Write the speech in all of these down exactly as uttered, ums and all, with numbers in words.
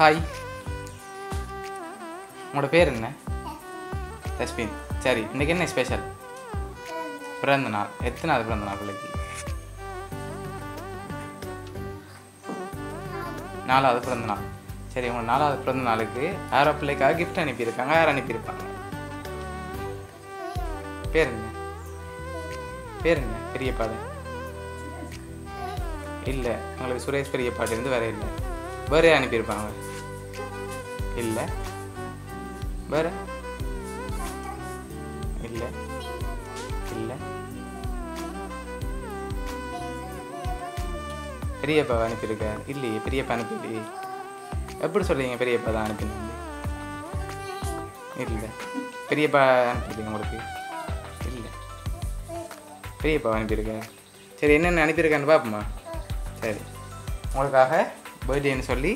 Hi. What's your name? Tashbin. Sorry. What is special? Brandana. How many Brandana? four Brandana. Okay, you four Brandana. You have a gift for six Brandana. இல்ல உங்களுக்கு சுரேஷ் பெரிய பாட்டு இருந்து வர இல்ல வேற யானி பேர்பாங்க இல்ல வேற இல்ல இல்ல பெரிய பா யானி பேர்க்க இல்ல பெரிய பா அனுப்பி எப்படி சொல்றீங்க பெரிய பா தான் அனுப்பிங்க இல்ல பெரிய பா அனுப்பிங்க உங்களுக்கு இல்ல பெரிய பா யானி பேர்க்க சரி என்ன அனுப்பி இருக்கான்னு பாப்போமா சரி உங்களுக்காக बर्थडे ன்னு சொல்லி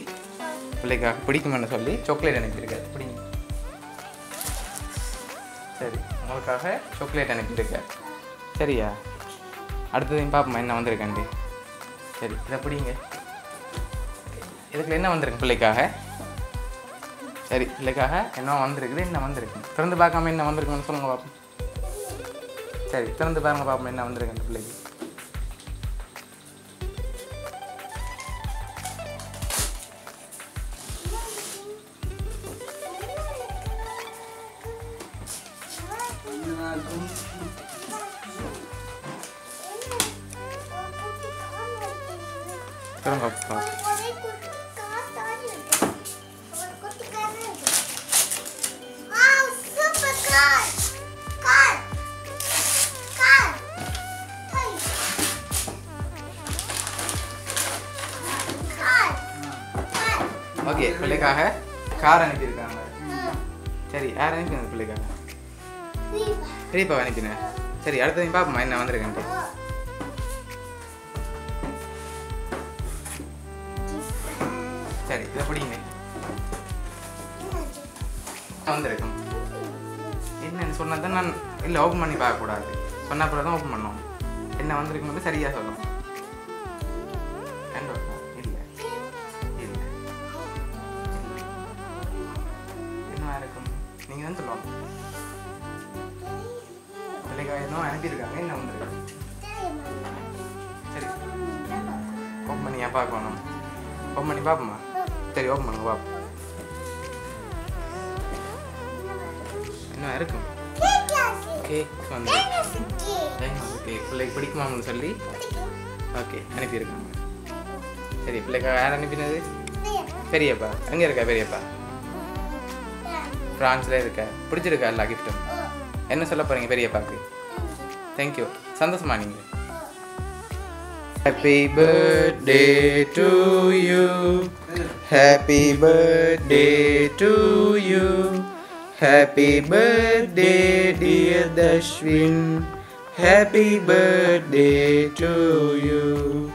பிள்ளைக்காக பிடிக்கும்னு சொல்லி சாக்லேட் அனுப்பியிருக்காரு பிடிங்க சரி உங்களுக்காக சாக்லேட் அனுப்பியிருக்காரு சரியா அடுத்ததையும் பாப்போம் என்ன வந்திருக்கானே சரி இத பிடிங்க இதுக்குள்ள என்ன வந்திருக்கு பிள்ளைக்காக சரி பிள்ளைக்காக என்ன வந்திருக்கு என்ன வந்திருக்கு திறந்து பார்க்காம என்ன வந்திருக்குன்னு சொல்லுங்க பாப்போம் சரி திறந்து பாருங்க பாப்போம் என்ன வந்திருக்கு அந்த பிள்ளைக்கு Come up, come up. Wow, super car! Car! Car! Hey! Car! Car! Okay, pillai ka hai? Car anippi irukanga. Seri, yaar anippi irukanga pillai ka? Preepa. Preepa anippi na. Seri, adutha neen paapuma enna vandirukanga. சரி இத புடிங்க வந்திருக்கும் என்னன்னு சொன்னா தான் நான் இல்ல open பண்ணி பார்க்க கூடாது சொன்ன அப்புறம் தான் ஓபன் பண்ணோம் என்ன வந்திருக்குன்னு சரியா சொல்லணும் கண்டோ இல்ல இல்ல என்ன இருக்கும் நீங்க தான் சொல்லணும் பிள்ளைங்க ஏதோ அனுப்பி இருக்காங்க என்ன வந்திருக்கு சரி ஓபன் பண்ணியா பார்க்கணும் ஓபன் பண்ணி பாப்போமா சரி ஓபன் பண்ணுங்க பாப்போம் என்ன இருக்கும் கேக் வந்து கேக் பிள்ளைக்கு பிடிக்குமான்னு சொல்லி ஓகே அனுப்பியிருக்காங்க சரி பிள்ளைக்காக யார் அனுப்பினது பெரியப்பா எங்கே இருக்கா பெரியப்பா ஃப்ரான்ஸில் இருக்கா பிடிச்சிருக்கா எல்லா கிஃப்ட்டும் என்ன சொல்ல போகிறீங்க பெரியப்பாக்கு தேங்க்யூ சந்தோஷமா நீங்கள் Happy birthday to you. Happy birthday to you. Happy birthday, dear Dashwin. Happy birthday to you.